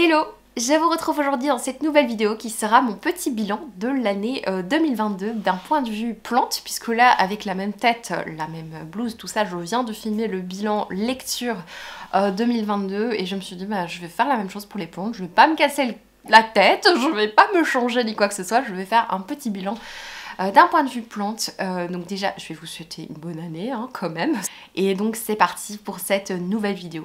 Hello, je vous retrouve aujourd'hui dans cette nouvelle vidéo qui sera mon petit bilan de l'année 2022 d'un point de vue plante, puisque là avec la même tête, la même blouse, tout ça, je viens de filmer le bilan lecture 2022 et je me suis dit bah je vais faire la même chose pour les plantes, je vais pas me casser la tête, je vais pas me changer ni quoi que ce soit, je vais faire un petit bilan. D'un point de vue plante, donc déjà je vais vous souhaiter une bonne année hein, quand même. Et donc c'est parti pour cette nouvelle vidéo.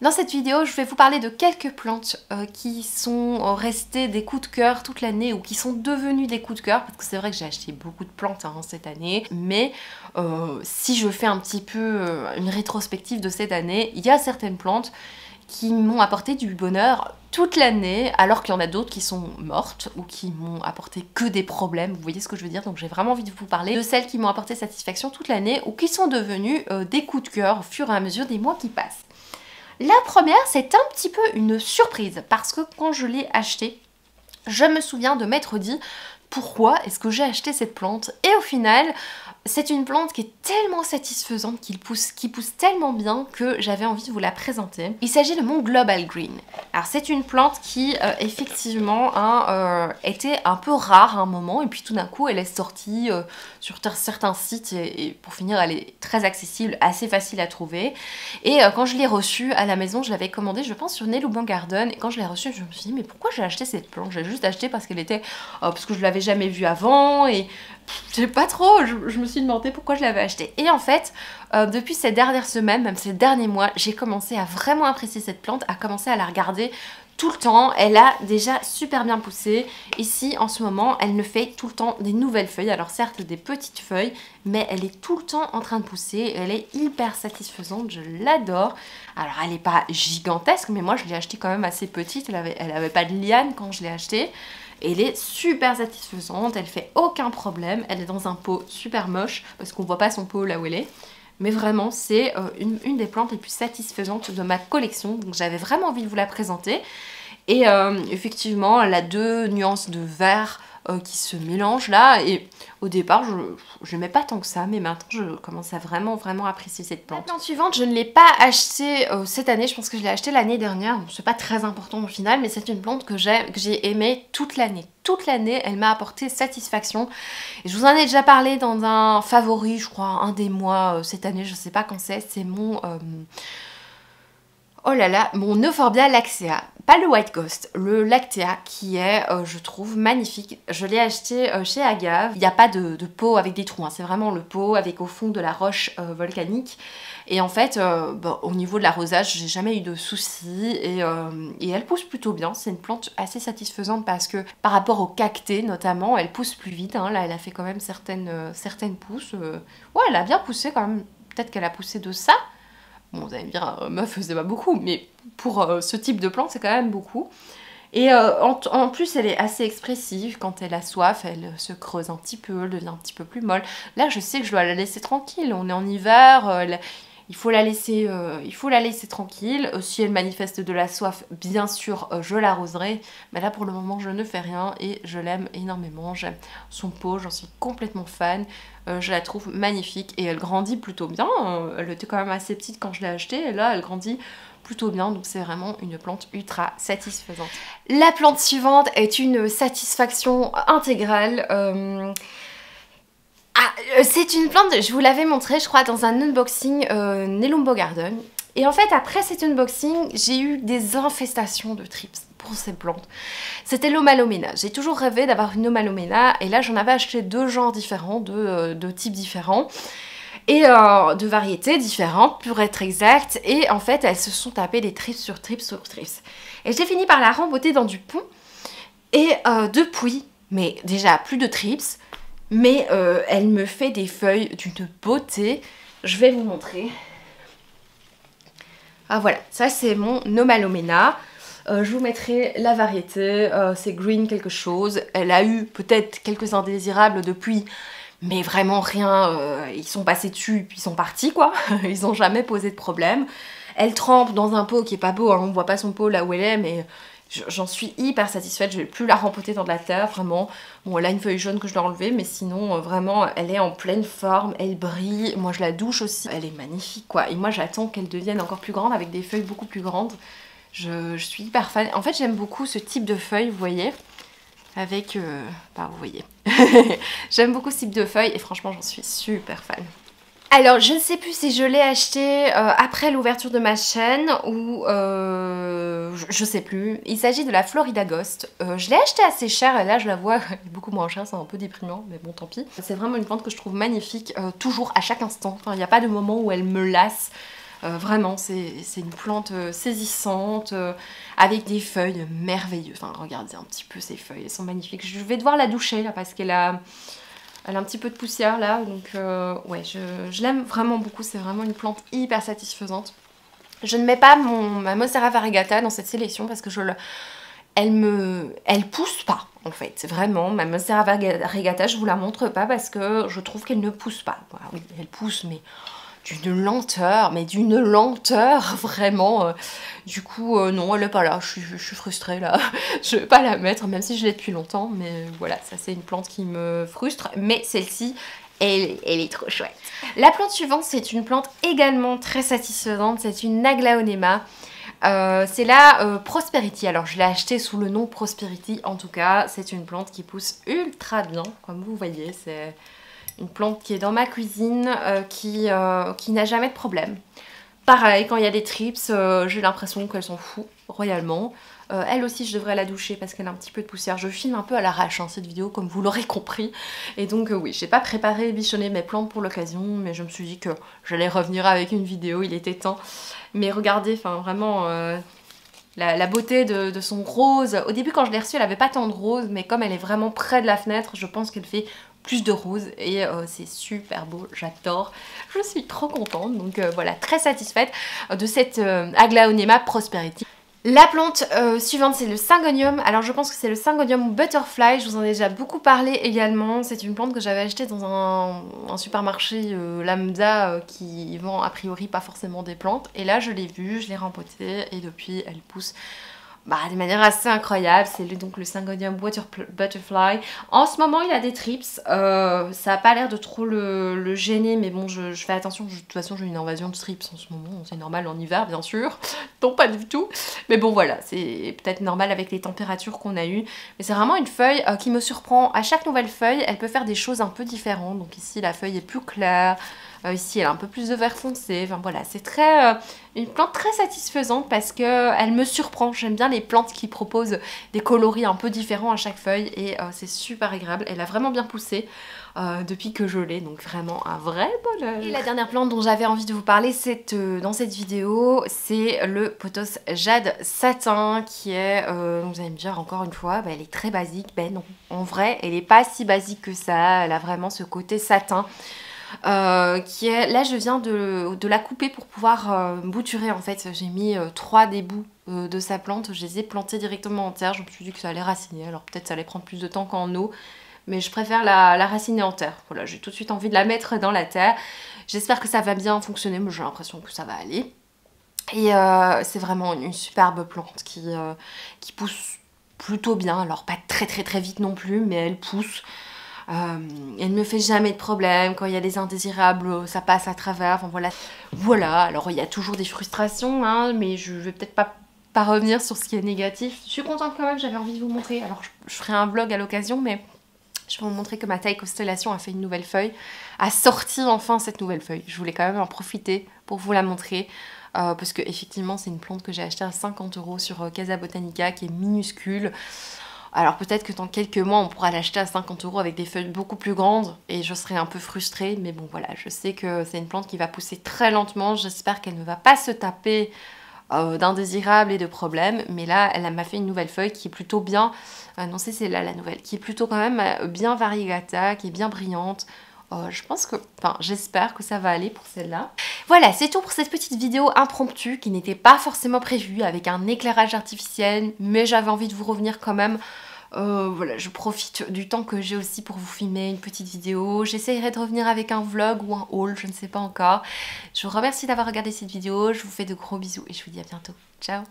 Dans cette vidéo, je vais vous parler de quelques plantes qui sont restées des coups de cœur toute l'année ou qui sont devenues des coups de cœur, parce que c'est vrai que j'ai acheté beaucoup de plantes hein, cette année, mais si je fais un petit peu une rétrospective de cette année, il y a certaines plantes qui m'ont apporté du bonheur toute l'année, alors qu'il y en a d'autres qui sont mortes ou qui m'ont apporté que des problèmes, vous voyez ce que je veux dire. Donc j'ai vraiment envie de vous parler de celles qui m'ont apporté satisfaction toute l'année ou qui sont devenues des coups de cœur au fur et à mesure des mois qui passent. La première, c'est un petit peu une surprise parce que quand je l'ai achetée, je me souviens de m'être dit pourquoi est-ce que j'ai acheté cette plante, et au final c'est une plante qui est tellement satisfaisante, qui pousse tellement bien que j'avais envie de vous la présenter. Il s'agit de mon Global Green. Alors c'est une plante qui effectivement hein, était un peu rare à un moment et puis tout d'un coup elle est sortie sur certains sites et pour finir elle est très accessible, assez facile à trouver. Et quand je l'ai reçue à la maison, je l'avais commandée je pense sur Nelumbogarden, et quand je l'ai reçue je me suis dit mais pourquoi j'ai acheté cette plante? J'ai juste acheté parce qu'elle était, parce que je l'avais jamais vue avant et je sais pas trop, je me suis demandé pourquoi je l'avais acheté. Et en fait, depuis ces dernières semaines, même ces derniers mois, j'ai commencé à vraiment apprécier cette plante, à commencer à la regarder tout le temps. Elle a déjà super bien poussé. Ici, en ce moment, elle ne fait tout le temps des nouvelles feuilles. Alors certes, des petites feuilles, mais elle est tout le temps en train de pousser. Elle est hyper satisfaisante, je l'adore. Alors elle n'est pas gigantesque, mais moi je l'ai achetée quand même assez petite. Elle avait pas de liane quand je l'ai achetée. Elle est super satisfaisante, elle fait aucun problème, elle est dans un pot super moche parce qu'on voit pas son pot là où elle est. Mais vraiment c'est une des plantes les plus satisfaisantes de ma collection, donc j'avais vraiment envie de vous la présenter. Et effectivement elle a deux nuances de vert qui se mélangent là, et au départ je n'aimais pas tant que ça, mais maintenant je commence à vraiment apprécier cette plante. La plante suivante, je ne l'ai pas achetée cette année, je pense que je l'ai achetée l'année dernière, bon, c'est pas très important au final, mais c'est une plante que j'ai aimée toute l'année. Toute l'année, elle m'a apporté satisfaction. Et je vous en ai déjà parlé dans un favori, je crois, un des mois cette année, je sais pas quand c'est mon... oh là là, mon Euphorbia Lactea, pas le White Ghost, le Lactea qui est, je trouve, magnifique. Je l'ai acheté chez Agave. Il n'y a pas de pot avec des trous, hein. C'est vraiment le pot avec au fond de la roche volcanique. Et en fait, bah, au niveau de l'arrosage, j'ai jamais eu de soucis et elle pousse plutôt bien. C'est une plante assez satisfaisante parce que par rapport aux cactés notamment, elle pousse plus vite. Hein. Là, elle a fait quand même certaines pousses. Ouais, elle a bien poussé quand même. Peut-être qu'elle a poussé de ça. Bon, vous allez me dire, meuf, c'est pas beaucoup, mais pour ce type de plante, c'est quand même beaucoup. Et en plus, elle est assez expressive. Quand elle a soif, elle se creuse un petit peu, elle devient un petit peu plus molle. Là, je sais que je dois la laisser tranquille. On est en hiver, il faut la laisser tranquille. Si elle manifeste de la soif, bien sûr, je l'arroserai. Mais là, pour le moment, je ne fais rien et je l'aime énormément. J'aime son pot, j'en suis complètement fan. Je la trouve magnifique et elle grandit plutôt bien. Elle était quand même assez petite quand je l'ai achetée et là elle grandit plutôt bien, donc c'est vraiment une plante ultra satisfaisante. La plante suivante est une satisfaction intégrale. Ah, c'est une plante, je vous l'avais montrée je crois dans un unboxing Nelumbogarden. Et en fait après cet unboxing, j'ai eu des infestations de thrips pour ces plantes. C'était l'Homalomena. J'ai toujours rêvé d'avoir une Homalomena et là j'en avais acheté deux genres différents, deux types différents et de variétés différentes pour être exact, et en fait elles se sont tapées des trips sur trips sur trips. Et j'ai fini par la remboter dans du pont et depuis, mais déjà plus de trips, mais elle me fait des feuilles d'une beauté. Je vais vous montrer. Ah voilà, ça c'est mon Homalomena. Je vous mettrai la variété, c'est Green quelque chose. Elle a eu peut-être quelques indésirables depuis, mais vraiment rien, ils sont passés dessus et puis ils sont partis quoi, ils n'ont jamais posé de problème. Elle trempe dans un pot qui est pas beau, hein. On ne voit pas son pot là où elle est, mais j'en suis hyper satisfaite, je ne vais plus la rempoter dans de la terre, vraiment. Bon, elle a une feuille jaune que je dois enlever, mais sinon, vraiment, elle est en pleine forme, elle brille. Moi, je la douche aussi, elle est magnifique, quoi. Et moi, j'attends qu'elle devienne encore plus grande, avec des feuilles beaucoup plus grandes. Je suis hyper fan. En fait, j'aime beaucoup ce type de feuilles, vous voyez, avec... bah, vous voyez. J'aime beaucoup ce type de feuilles, et franchement, j'en suis super fan. Alors, je ne sais plus si je l'ai acheté après l'ouverture de ma chaîne ou... je sais plus. Il s'agit de la Florida Ghost. Je l'ai acheté assez cher et là, je la vois beaucoup moins cher. C'est un peu déprimant, mais bon, tant pis. C'est vraiment une plante que je trouve magnifique, toujours, à chaque instant. Enfin, il n'y a pas de moment où elle me lasse. Vraiment, c'est une plante saisissante, avec des feuilles merveilleuses. Enfin, regardez un petit peu ces feuilles, elles sont magnifiques. Je vais devoir la doucher là, parce qu'elle a... Elle a un petit peu de poussière là, donc ouais, je l'aime vraiment beaucoup, c'est vraiment une plante hyper satisfaisante. Je ne mets pas ma Monstera Variegata dans cette sélection parce que elle pousse pas en fait, vraiment, ma Monstera Variegata, je vous la montre pas parce que je trouve qu'elle ne pousse pas. Voilà, oui, elle pousse, mais d'une lenteur, vraiment. Du coup, non, elle est pas là, je suis frustrée là, je vais pas la mettre, même si je l'ai depuis longtemps, mais voilà, ça c'est une plante qui me frustre, mais celle-ci, elle est trop chouette. La plante suivante, c'est une plante également très satisfaisante, c'est une Aglaonema. C'est la Prosperity, alors je l'ai achetée sous le nom Prosperity, en tout cas, c'est une plante qui pousse ultra bien, comme vous voyez, c'est... Une plante qui est dans ma cuisine, qui n'a jamais de problème. Pareil, quand il y a des trips, j'ai l'impression qu'elle s'en fout royalement. Elle aussi, je devrais la doucher parce qu'elle a un petit peu de poussière. Je filme un peu à l'arrache hein, cette vidéo, comme vous l'aurez compris. Et donc oui, j'ai pas préparé et bichonné mes plantes pour l'occasion, mais je me suis dit que j'allais revenir avec une vidéo, il était temps. Mais regardez, enfin vraiment... La beauté de son rose, au début quand je l'ai reçue elle avait pas tant de rose, mais comme elle est vraiment près de la fenêtre, je pense qu'elle fait plus de rose et c'est super beau, j'adore, je suis trop contente, donc voilà, très satisfaite de cette Aglaonema Prosperity. La plante suivante, c'est le Syngonium. Alors je pense que c'est le Syngonium Butterfly, je vous en ai déjà beaucoup parlé également. C'est une plante que j'avais achetée dans un supermarché lambda qui vend a priori pas forcément des plantes. Et là je l'ai vue, je l'ai rempotée et depuis elle pousse de manière assez incroyable. C'est donc le Syngonium Butterfly. En ce moment il a des trips, ça a pas l'air de trop le gêner, mais bon je fais attention, de toute façon j'ai une invasion de trips en ce moment, c'est normal en hiver bien sûr, non pas du tout, mais bon voilà, c'est peut-être normal avec les températures qu'on a eues, mais c'est vraiment une feuille qui me surprend. À chaque nouvelle feuille elle peut faire des choses un peu différentes, donc ici la feuille est plus claire, ici elle a un peu plus de vert foncé, enfin voilà, c'est très une plante très satisfaisante parce qu'elle me surprend, j'aime bien les plantes qui proposent des coloris un peu différents à chaque feuille et c'est super agréable, elle a vraiment bien poussé depuis que je l'ai, donc vraiment un vrai bonheur. Et la dernière plante dont j'avais envie de vous parler dans cette vidéo, c'est le Pothos Jade Satin qui est, vous allez me dire encore une fois, elle est très basique, ben non, en vrai elle est pas si basique que ça, elle a vraiment ce côté satin. Qui est, là je viens de la couper pour pouvoir bouturer en fait, j'ai mis 3 débouts de sa plante, je les ai plantés directement en terre, je me suis dit que ça allait raciner, alors peut-être ça allait prendre plus de temps qu'en eau, mais je préfère la raciner en terre, voilà, j'ai tout de suite envie de la mettre dans la terre, j'espère que ça va bien fonctionner, mais j'ai l'impression que ça va aller, et c'est vraiment une superbe plante qui pousse plutôt bien, alors pas très vite non plus, mais elle pousse. Elle ne fait jamais de problème, quand il y a des indésirables ça passe à travers, enfin voilà. Voilà, alors il y a toujours des frustrations hein, mais je vais peut-être pas revenir sur ce qui est négatif. Je suis contente quand même, j'avais envie de vous montrer, alors je ferai un vlog à l'occasion, mais je vais vous montrer que ma taille constellation a fait une nouvelle feuille, a sorti enfin cette nouvelle feuille, je voulais quand même en profiter pour vous la montrer. Parce que effectivement c'est une plante que j'ai achetée à 50 € sur Casa Botanica, qui est minuscule. Alors peut-être que dans quelques mois, on pourra l'acheter à 50 € avec des feuilles beaucoup plus grandes et je serai un peu frustrée. Mais bon voilà, je sais que c'est une plante qui va pousser très lentement. J'espère qu'elle ne va pas se taper d'indésirables et de problèmes, mais là elle m'a fait une nouvelle feuille qui est plutôt bien, non c'est là la nouvelle, qui est plutôt quand même bien variegata, qui est bien brillante. Je pense que, enfin j'espère que ça va aller pour celle-là. Voilà, c'est tout pour cette petite vidéo impromptue qui n'était pas forcément prévue avec un éclairage artificiel, mais j'avais envie de vous revenir quand même. Voilà, je profite du temps que j'ai aussi pour vous filmer une petite vidéo. J'essaierai de revenir avec un vlog ou un haul, je ne sais pas encore. Je vous remercie d'avoir regardé cette vidéo, je vous fais de gros bisous et je vous dis à bientôt. Ciao!